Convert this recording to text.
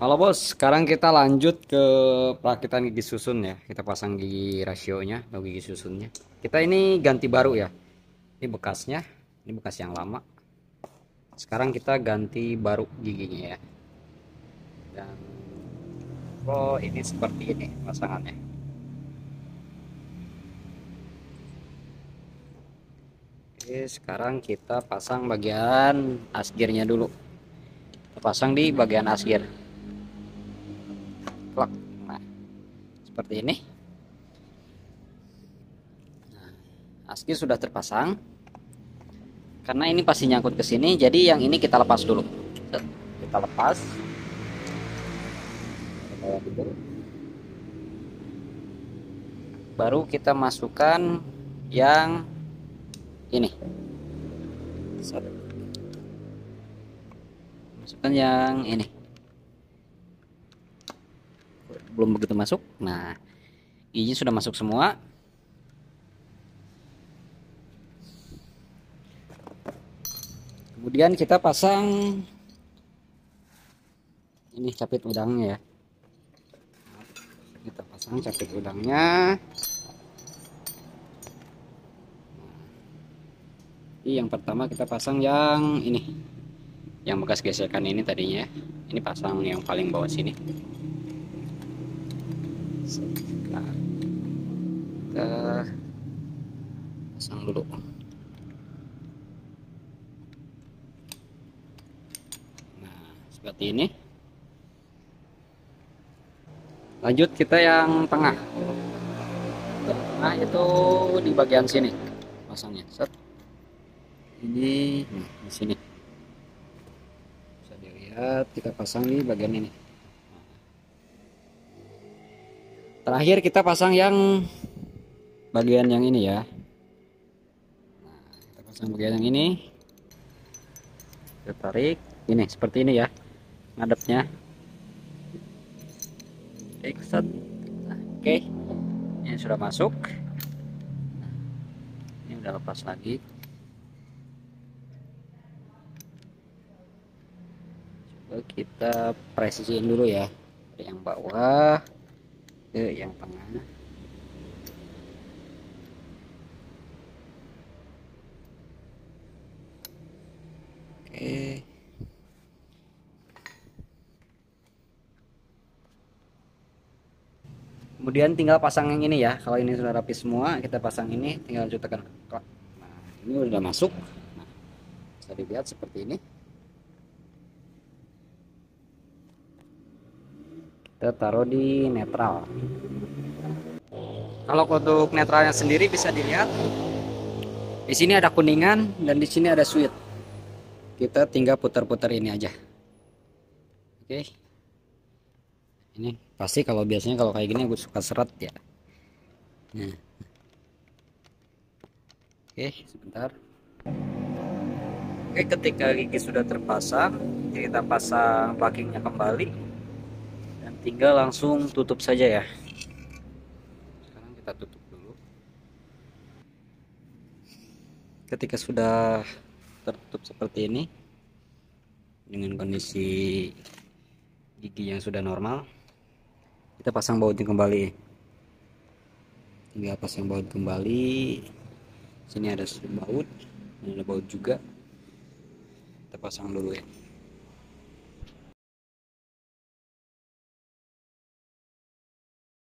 Halo bos, sekarang kita lanjut ke perakitan gigi susun ya. Kita pasang gigi rasionya atau gigi susunnya. Kita ini ganti baru ya. Ini bekasnya, ini bekas yang lama. Sekarang kita ganti baru giginya ya. Dan oh, ini seperti ini pasangannya. Oke, sekarang kita pasang bagian asgirnya dulu. Kita pasang di bagian asgir. Nah, seperti ini. Nah, asgir sudah terpasang. Karena ini pasti nyangkut ke sini, jadi yang ini kita lepas dulu. Kita lepas. Baru kita masukkan yang ini. Masukkan yang ini. Belum begitu masuk. Nah, ini sudah masuk semua. Kemudian kita pasang ini capit udangnya ya. Kita pasang capit udangnya. Jadi yang pertama kita pasang yang ini. Yang bekas gesekan ini tadinya. Ini pasang yang paling bawah sini. Nah, kita pasang dulu. Nah, seperti ini. Lanjut kita yang tengah. Yang tengah itu di bagian sini pasangnya. Set. Ini di sini. Bisa dilihat kita pasang di bagian ini. Terakhir kita pasang yang bagian yang ini ya. Nah, kita pasang bagian yang ini. Kita tarik ini seperti ini ya. Ngadepnya. Oke. Ini sudah masuk. Ini udah lepas lagi. Coba kita presisiin dulu ya. Dari yang bawah ke yang tengah. Oke. Kemudian tinggal pasang yang ini ya. Kalau ini sudah rapi semua, kita pasang ini, tinggal tekan. Nah, ini udah masuk. Nah, bisa dilihat seperti ini. Kita taruh di netral. Kalau untuk netralnya sendiri bisa dilihat. Di sini ada kuningan dan di sini ada sweet. Kita tinggal putar-putar ini aja. Oke. Ini pasti kalau biasanya kalau kayak gini gue suka seret ya. Nah. Oke, sebentar. Oke, ketika gigi sudah terpasang, kita pasang packingnya kembali dan tinggal langsung tutup saja ya. Sekarang kita tutup dulu. Ketika sudah tertutup seperti ini dengan kondisi gigi yang sudah normal, kita pasang bautnya kembali. Tinggal pasang baut kembali. Sini ada baut, ini ada baut juga. Kita pasang dulu ya.